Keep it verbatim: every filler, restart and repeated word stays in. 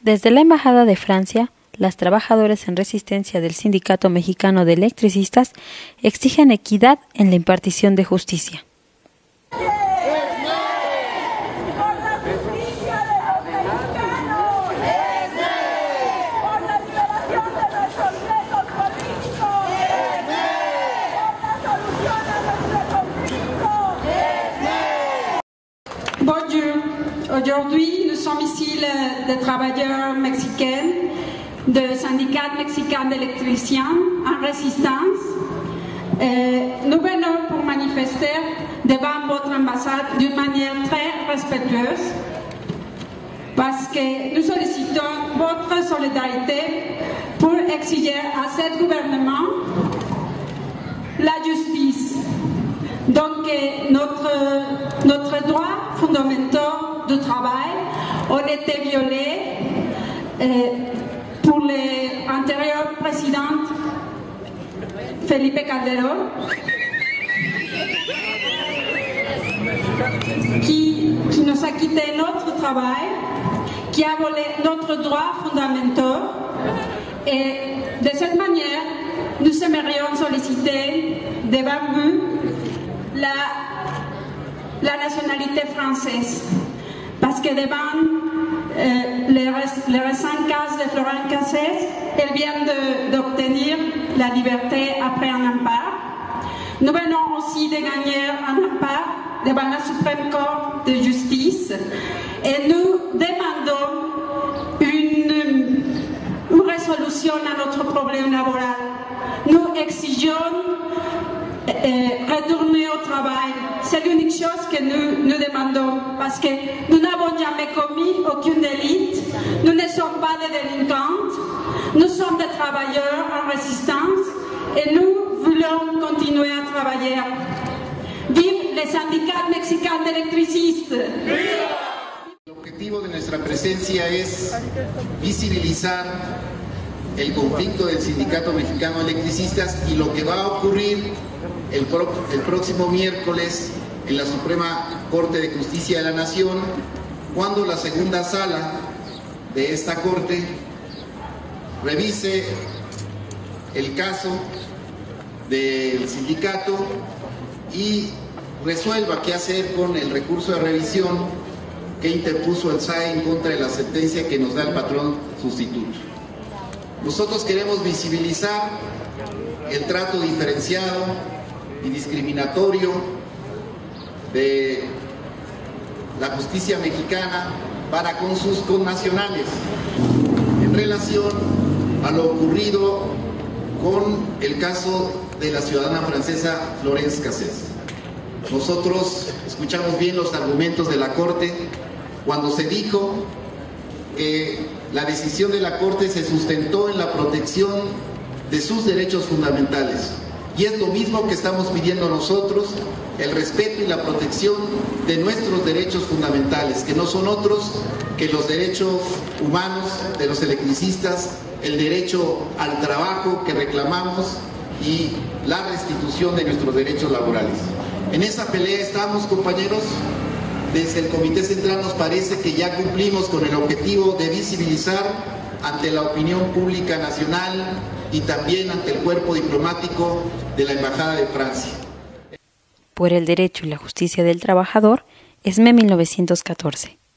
Desde la Embajada de Francia, las trabajadoras en resistencia del Sindicato Mexicano de Electricistas exigen equidad en la impartición de justicia. Bonjour, aujourd'hui nous sommes ici les travailleurs mexicains du Sindicat mexicain d'électriciens en résistance. Nous venons pour manifester devant votre ambassade d'une manière très respectueuse parce que nous sollicitons votre solidarité pour exiger à ce gouvernement la justice. Donc notre, notre droit fondamental de travail ont été violés euh, pour l'antérieur président Felipe Caldero qui, qui nous a quitté notre travail, qui a volé notre droit fondamental et de cette manière nous aimerions solliciter devant vous La, la nationalité française parce que devant euh, les, les récents cas de Florence Cassez, elle vient d'obtenir la liberté après un empare. Nous venons aussi de gagner un empare devant la Suprema Corte de Justice et nous demandons une, une résolution à notre problème laboral. Nous exigeons Eh, retourner au travail, c'est l'unique chose que nous nous demandons parce que nous n'avons jamais commis aucun délit, nous ne sommes pas des délinquantes, nous sommes des travailleurs en résistance et nous voulons continuer à travailler. Vive les syndicats mexicains d'électricistes. El objetivo de nuestra presencia es visibilizar el conflicto del Sindicato Mexicano de Electricistas y lo que va a ocurrir el, pro, el próximo miércoles en la Suprema Corte de Justicia de la Nación, cuando la segunda sala de esta Corte revise el caso del sindicato y resuelva qué hacer con el recurso de revisión que interpuso el S A E en contra de la sentencia que nos da el patrón sustituto. Nosotros queremos visibilizar el trato diferenciado y discriminatorio de la justicia mexicana para con sus connacionales en relación a lo ocurrido con el caso de la ciudadana francesa Florence Cassez. Nosotros escuchamos bien los argumentos de la Corte cuando se dijo que la decisión de la Corte se sustentó en la protección de sus derechos fundamentales. Y es lo mismo que estamos pidiendo nosotros, el respeto y la protección de nuestros derechos fundamentales, que no son otros que los derechos humanos de los electricistas, el derecho al trabajo que reclamamos y la restitución de nuestros derechos laborales. En esa pelea estamos, compañeros. Desde el Comité Central nos parece que ya cumplimos con el objetivo de visibilizar ante la opinión pública nacional y también ante el cuerpo diplomático de la Embajada de Francia. Por el derecho y la justicia del trabajador, ESME mil novecientos catorce.